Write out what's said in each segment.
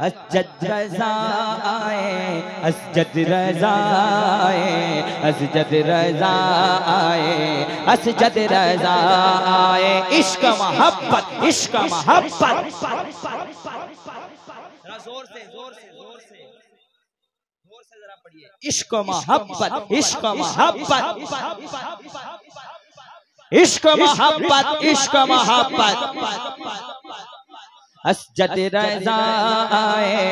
असजद रज़ा आए, असजद रज़ा आए, असजद रज़ा आए, असजद रज़ा आए। इश्क मोहब्बत, इश्क मोहब्बत, जोर से जोर से जोर से जोर से जरा पढ़िए। इश्क मोहब्बत, इश्क मोहब्बत, इश्क मोहब्बत, इश्क मोहब्बत। असजद रज़ा आए,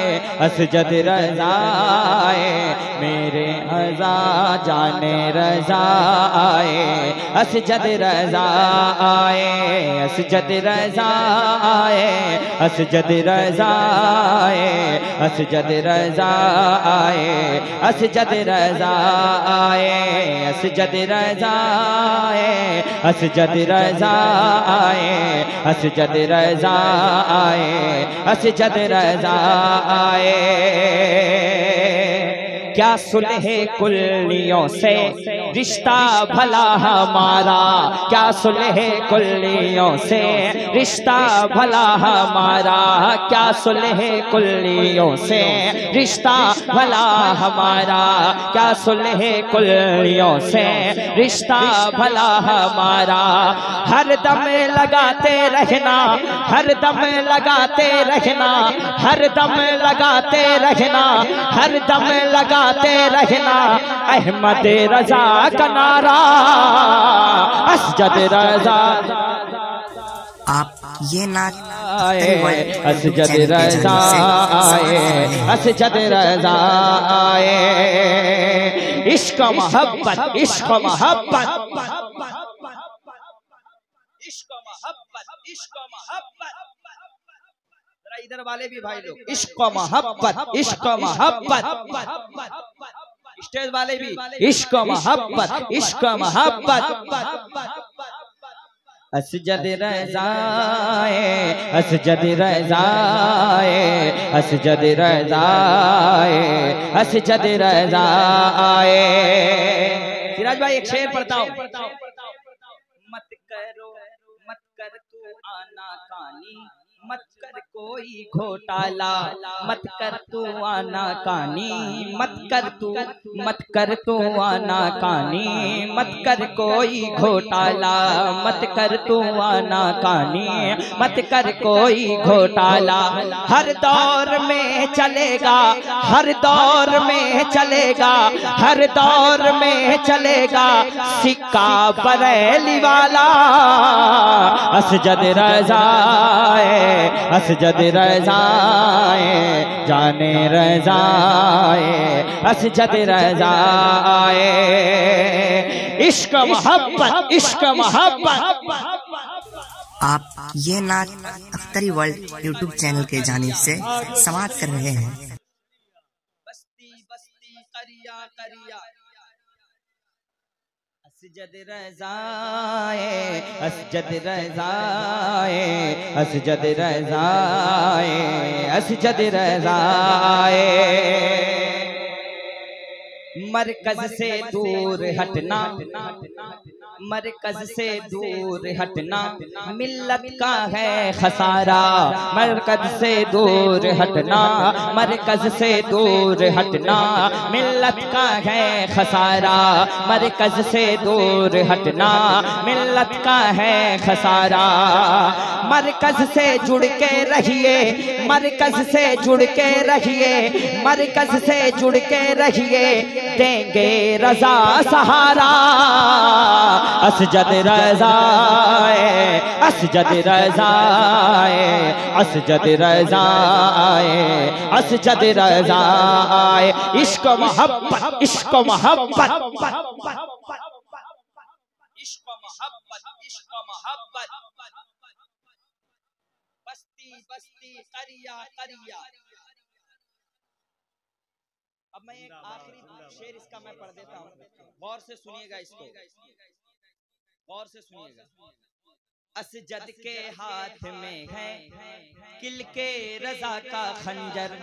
असजद रज़ा आए, मेरे रज़ा जाने रज़ा आए, असजद रज़ा आए, असजद रज़ा आए, असजद रज़ा आए, असजद रज़ा आए, असजद रज़ा आए, असजद रज़ा आए, असजद रज़ा आए, असजद रज़ा आए, असजद रज़ा आए। क्या सुलह कुल्लियों से रिश्ता भला हमारा, क्या सुलह कुल्लियों से रिश्ता भला हमारा, क्या सुलह कुल्लियों से रिश्ता भला हमारा, क्या सुलह कुल्लियों से रिश्ता भला हमारा। हर दम लगाते रहना, हर दम लगाते रहना, हर दम लगाते रहना, हर दम लगाते रहना, अहमद रज़ा का नारा, असजद रज़ा। आप ये नात असजद रज़ा आए, असजद रज़ा आए। इश्क मोहब्बत, इश्क मोहब्बत, इश्क मोहब्बत, इश्क मोहब्बत। इधर वाले भी भाई लोग, इश्क मोहब्बत, इश्क मोहब्बत। स्टेज वाले भी, इश्क मोहब्बत, इश्क मोहब्बत। असजद रज़ा आए, असजद रज़ा आए, असजद रज़ा आए, असजद रज़ा आए। सिराज भाई एक शेर पढ़ता हूँ। मत कर तू आना कानी, मत कर कोई घोटाला, मत कर तू आना कानी, मत कर तू, मत कर तू आना कानी, मत कर कोई घोटाला, मत कर तू आना कानी, मत कर कोई घोटाला। हर दौर में चलेगा, हर दौर में चलेगा, हर दौर में चलेगा, सिक्का बरेली वाला, असजद रज़ा है, असजद रज़ा आए, जाने रज़ा आए, असजद रज़ा आए। इश्क मोहब्बत, इश्क मोहब्बत। आप ये नात अख्तरी वर्ल्ड YouTube चैनल के जानिब से समाप्त कर रहे हैं। बस्ती बस्ती करिया करिया, असजद रज़ा आए, असजद रज़ा आए, असजद रज़ा आए, असजद रज़ा आए। मरकज से दूर हटना, मरकज से दूर हटना, मिल्लत का है खसारा, मरकज से दूर हटना, मरकज से दूर हटना, मिल्लत का है खसारा, मरकज से दूर हटना, मिल्लत का है खसारा। मरकज से जुड़ के रहिए, मरकज से जुड़ के रहिए, मरकज से जुड़ के रहिए, देंगे रज़ा सहारा, असजद रज़ा आए, असजद रज़ा आए, असजद रज़ा आए, असजद रज़ा आए। इश्क मोहब्बत, इश्क मोहब्बत, इश्क मोहब्बत, इश्क मोहब्बत। बस्ती बस्ती करिया करिया। अब मैं एक आखिरी शेर इसका मैं पढ़ देता हूँ, गौर से सुनिएगा, इसको गौर से सुनिएगा। असजद के हाथ में है किल के रज़ा का खंजर,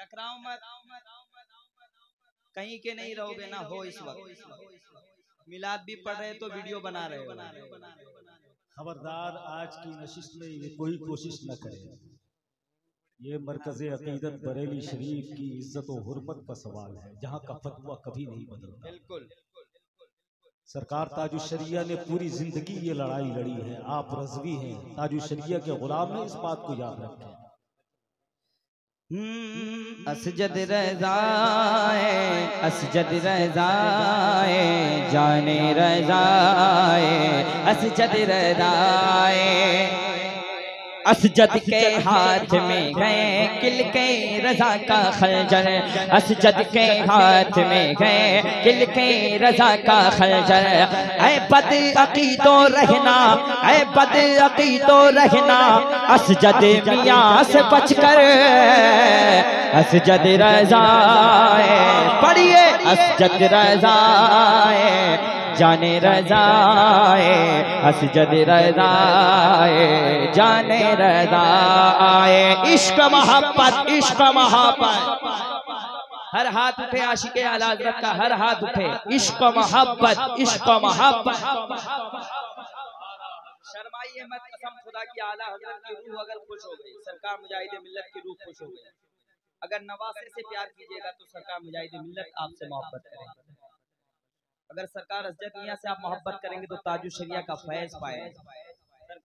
टकराओ मत, कहीं के नहीं रहोगे ना हो। इस वक्त मिलाद भी पढ़ रहे तो वीडियो बना रहे हो, खबरदार आज की नशिश में ये कोई कोशिश न करे। ये मरकज़ अक़ीदत बरेली शरीफ की इज्जत और हुर्मत का सवाल है, जहाँ का फतवा कभी नहीं बदलता। बिल्कुल सरकार ताजुशरिया ने पूरी जिंदगी ये लड़ाई लड़ी है। आप रज़वी हैं, ताजुशरिया के गुलाम हैं, इस बात को याद रखें। असजद रज़ा है, असजद रज़ा है, जाने रज़ा है, असजद रज़ा है। असजद के हाथ में गए किल के रजा का खंजर, असजद के हाथ में गए किल के रजा का खंजर। ऐ बद अकीदो रहना, ऐ बद अकीदो रहना, असजद मियाँ से बचकर असजद रज़ा है। पढ़िए असजद रज़ा है, जाने रज़ा है, असजद रज़ा है, जाने रज़ा है। इश्क मोहब्बत, इश्क मोहब्बत, हर हाथ उठे आशिके आला हज़रत का, हर हाथ उठे। इश्क मोहब्बत, इश्क मोहब्बत, शर्माइए मत, कसम खुदा की आला हज़रत की रूह अगर खुश हो गई, सरकार मुजाहिद मिल्लत की रूह खुश हो गई। अगर नवासे से प्यार कीजिएगा तो सरकार मुजाहिद मिल्लत आपसे मोहब्बत करेगी। अगर सरकार असजद मियां से आप मोहब्बत करेंगे तो ताजुशरिया का फैज़ पाएंगे।